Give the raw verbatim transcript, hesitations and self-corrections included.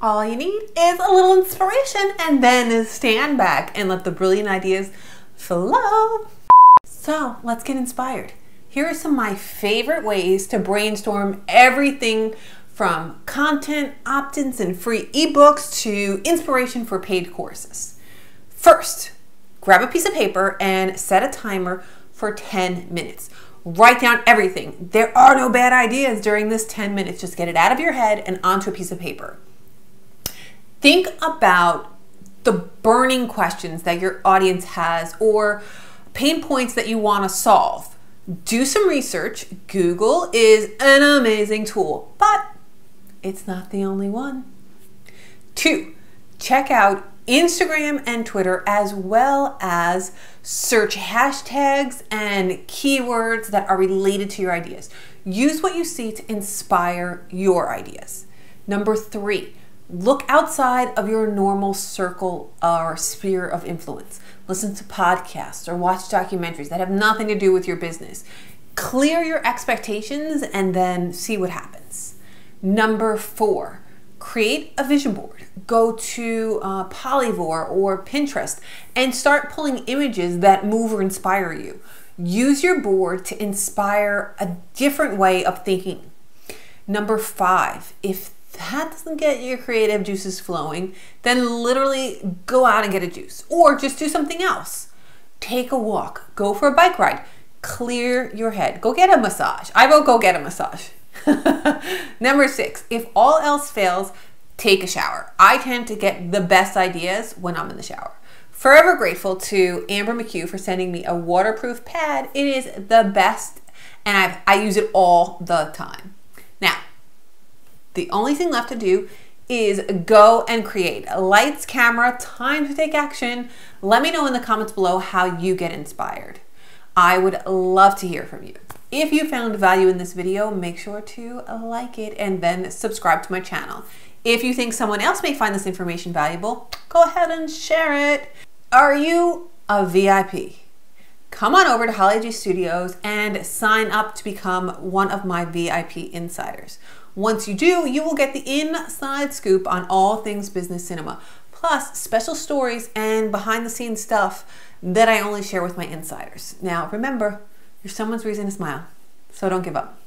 All you need is a little inspiration and then stand back and let the brilliant ideas flow. So let's get inspired. Here are some of my favorite ways to brainstorm everything from content, opt-ins, and free ebooks to inspiration for paid courses. First, grab a piece of paper and set a timer for ten minutes. Write down everything. There are no bad ideas during this ten minutes. Just get it out of your head and onto a piece of paper. Think about the burning questions that your audience has or pain points that you want to solve. Do some research. Google is an amazing tool, but it's not the only one. Two, check out Instagram and Twitter, as well as search hashtags and keywords that are related to your ideas. Use what you see to inspire your ideas. Number three, look outside of your normal circle or sphere of influence. Listen to podcasts or watch documentaries that have nothing to do with your business. Clear your expectations and then see what happens. Number four, create a vision board. Go to uh, Polyvore or Pinterest and start pulling images that move or inspire you. Use your board to inspire a different way of thinking. Number five, if that doesn't get your creative juices flowing, then literally go out and get a juice or just do something else. Take a walk, go for a bike ride, clear your head, go get a massage. I won't go get a massage. Number six, if all else fails, take a shower. I tend to get the best ideas when I'm in the shower. Forever grateful to Amber McHugh for sending me a waterproof pad. It is the best and I've, I use it all the time. Now, the only thing left to do is go and create. Lights, camera, time to take action. Let me know in the comments below how you get inspired. I would love to hear from you. If you found value in this video, make sure to like it and then subscribe to my channel. If you think someone else may find this information valuable, go ahead and share it. Are you a V I P? Come on over to Holly G Studios and sign up to become one of my V I P insiders. Once you do, you will get the inside scoop on all things business cinema, plus special stories and behind the scenes stuff that I only share with my insiders. Now remember, you're someone's reason to smile, so don't give up.